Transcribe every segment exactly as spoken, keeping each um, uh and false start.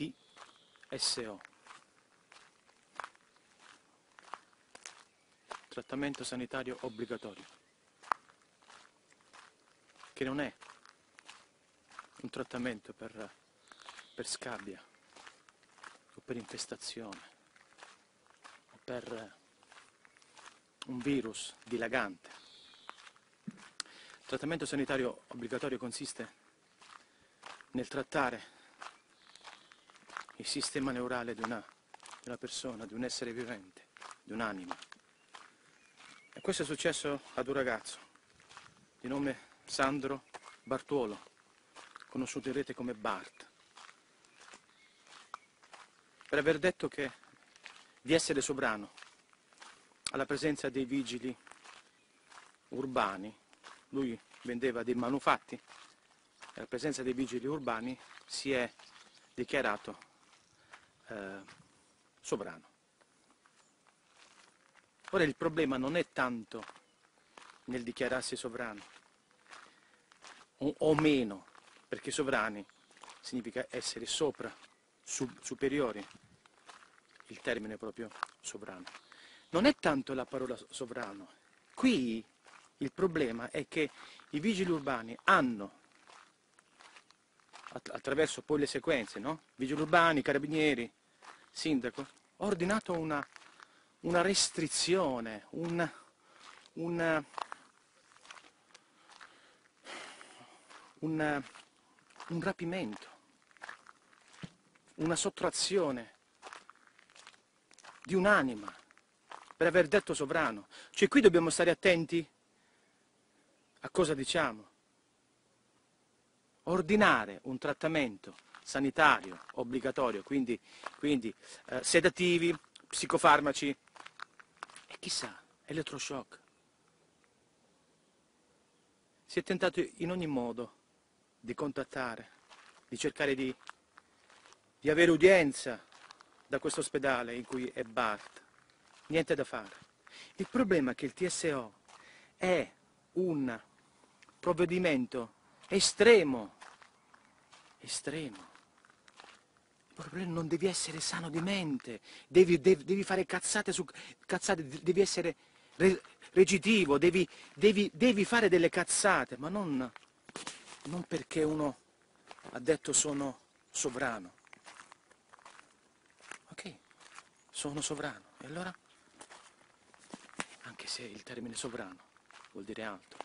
T S O, trattamento sanitario obbligatorio, che non è un trattamento per, per scabbia o per infestazione o per un virus dilagante. Il trattamento sanitario obbligatorio consiste nel trattare il sistema neurale di una, di una persona, di un essere vivente, di un'anima. E questo è successo ad un ragazzo di nome Sandro Bertuolo, conosciuto in rete come Bart, per aver detto che di essere sovrano alla presenza dei vigili urbani. Lui vendeva dei manufatti e alla presenza dei vigili urbani si è dichiarato eh, sovrano. Ora il problema non è tanto nel dichiararsi sovrano o, o meno, perché sovrani significa essere sopra, sub, superiori, il termine proprio sovrano. Non è tanto la parola sovrano, qui il problema è che i vigili urbani hanno, attraverso poi le sequenze, no? Vigili urbani, carabinieri, sindaco, ordinato una, una restrizione, una... una, una un rapimento, una sottrazione di un'anima per aver detto sovrano. Cioè qui dobbiamo stare attenti a cosa diciamo. Ordinare un trattamento sanitario obbligatorio, quindi, quindi eh, sedativi, psicofarmaci e chissà, elettroshock. Si è tentato in ogni modo di contattare, di cercare di, di avere udienza da questo ospedale in cui è Bart. Niente da fare. Il problema è che il T S O è un provvedimento estremo, estremo. Il problema non devi essere sano di mente, devi, devi, devi fare cazzate su cazzate, devi essere re, rigiditivo, devi, devi, devi fare delle cazzate, ma non... non perché uno ha detto sono sovrano. Ok, sono sovrano. E allora? Anche se il termine sovrano vuol dire altro.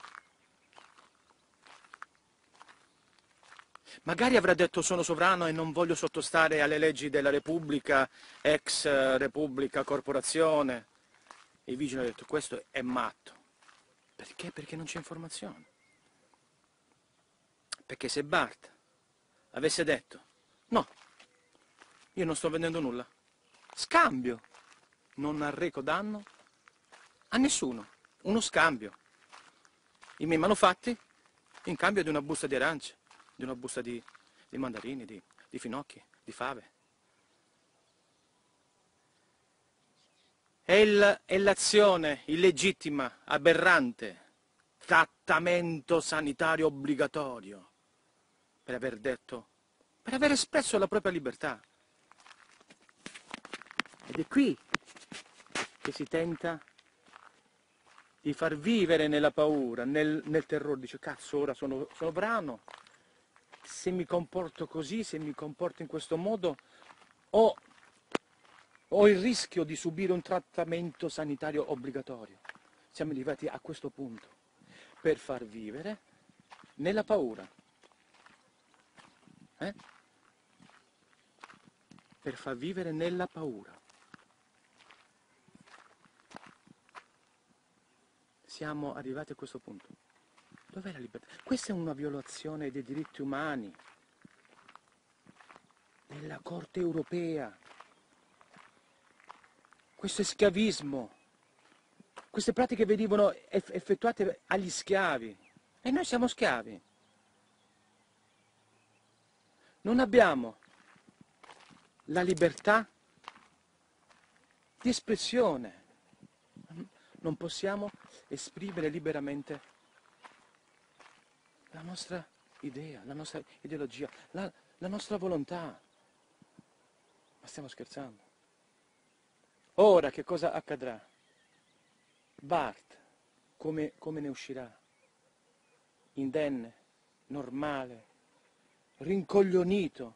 Magari avrà detto sono sovrano e non voglio sottostare alle leggi della Repubblica, ex Repubblica, corporazione. E i vigili hanno detto questo è matto. Perché? Perché non c'è informazione. Perché se Bart avesse detto, no, io non sto vendendo nulla, scambio, non arreco danno a nessuno, uno scambio, i miei manufatti in cambio di una busta di arance, di una busta di, di mandarini, di, di finocchi, di fave. È l'azione illegittima, aberrante, trattamento sanitario obbligatorio, per aver detto, per aver espresso la propria libertà. Ed è qui che si tenta di far vivere nella paura, nel, nel terrore. Dice, cazzo, ora sono sovrano, se mi comporto così, se mi comporto in questo modo, ho, ho il rischio di subire un trattamento sanitario obbligatorio. Siamo arrivati a questo punto, per far vivere nella paura. Eh? Per far vivere nella paura. Siamo arrivati a questo punto. Dov'è la libertà? Questa è una violazione dei diritti umani della Corte europea. Questo è schiavismo. Queste pratiche venivano effettuate agli schiavi e noi siamo schiavi. Non abbiamo la libertà di espressione, non possiamo esprimere liberamente la nostra idea, la nostra ideologia, la, la nostra volontà. Ma stiamo scherzando? Ora che cosa accadrà? Bart, come, come ne uscirà? Indenne, normale, rincoglionito.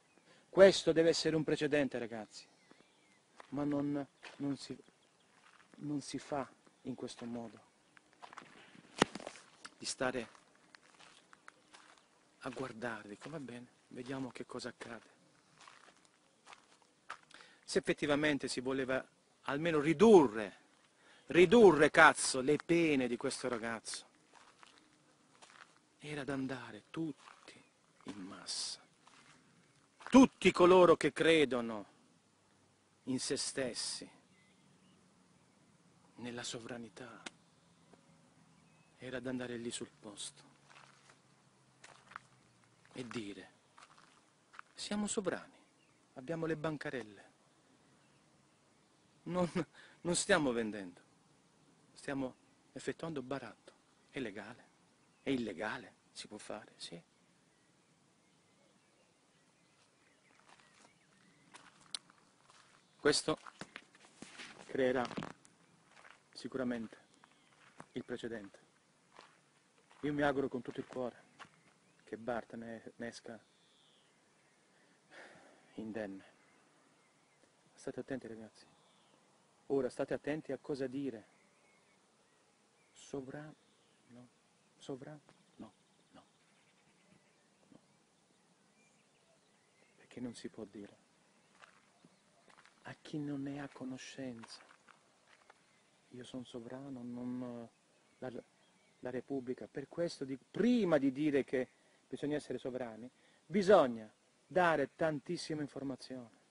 Questo deve essere un precedente, ragazzi. Ma non, non, si, non si fa in questo modo. Di stare a guardare, dico, va bene, vediamo che cosa accade. Se effettivamente si voleva almeno ridurre, ridurre, cazzo, le pene di questo ragazzo, era da andare tutti in massa. Tutti coloro che credono in se stessi, nella sovranità, era da andare lì sul posto e dire, siamo sovrani, abbiamo le bancarelle, non, non stiamo vendendo, stiamo effettuando baratto, è legale, è illegale, si può fare, sì. Questo creerà sicuramente il precedente. Io mi auguro con tutto il cuore che Bart ne, ne esca indenne. State attenti, ragazzi. Ora state attenti a cosa dire. Sovra... no. Sovra... no. No. No. Perché non si può dire. A chi non ne ha conoscenza. Io sono sovrano, non la, la Repubblica. Per questo, di, prima di dire che bisogna essere sovrani, bisogna dare tantissima informazione.